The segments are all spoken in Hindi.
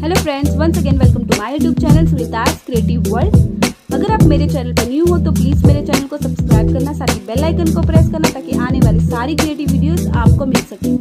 Hello friends, once again welcome to my YouTube channel Sunita's creative world. अगर आप मेरे चैनल पर न्यू हो तो प्लीज मेरे चैनल को सब्सक्राइब करना, साथ ही बेल आइकन को प्रेस करना ताकि आने वाली सारी क्रिएटिव वीडियोस आपको मिल सके।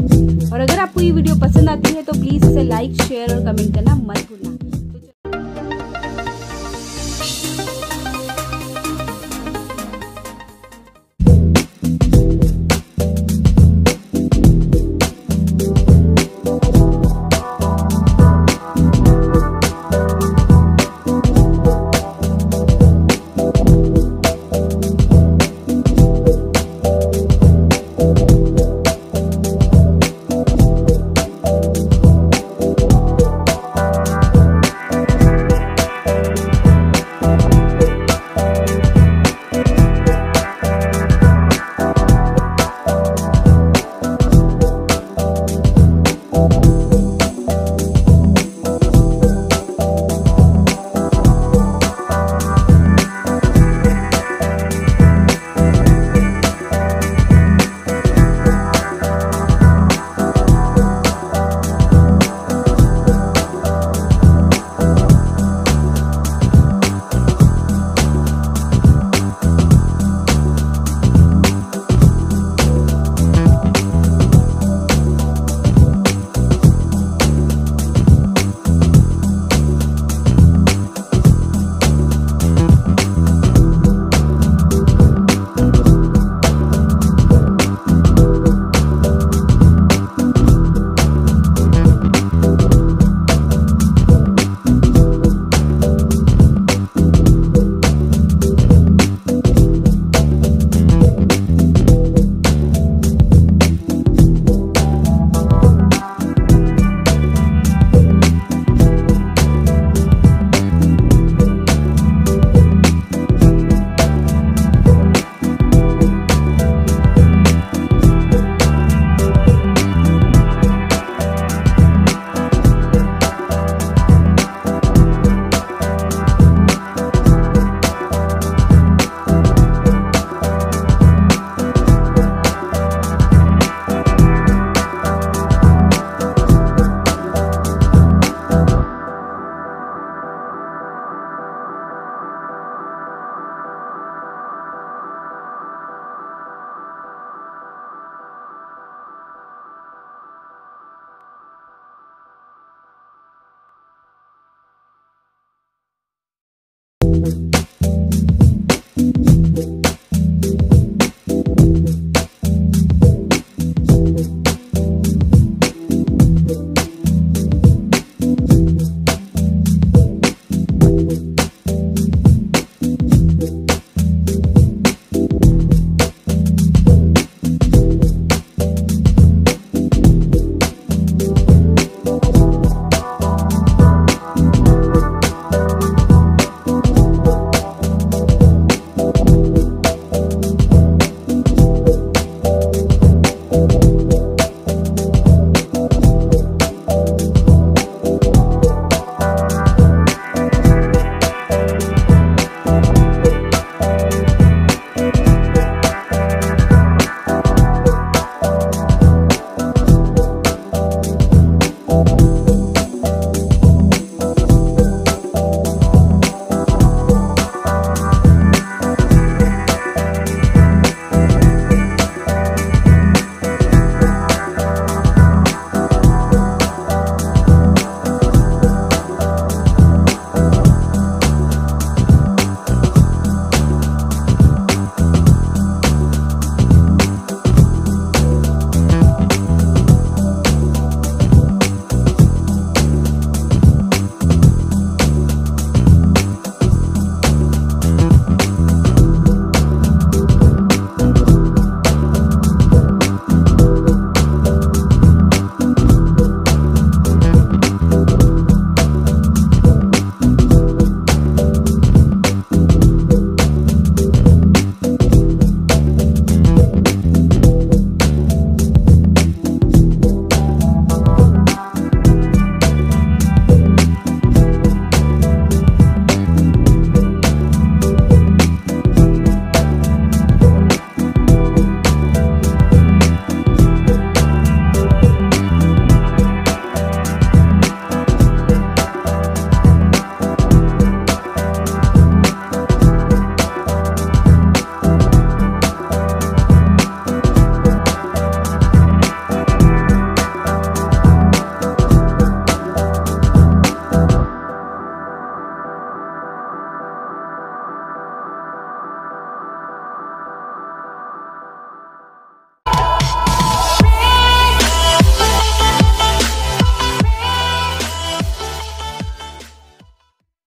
और अगर आपको ये वीडियो पसंद आती है तो प्लीज इसे लाइक, शेयर और कमेंट करना मत भूलना।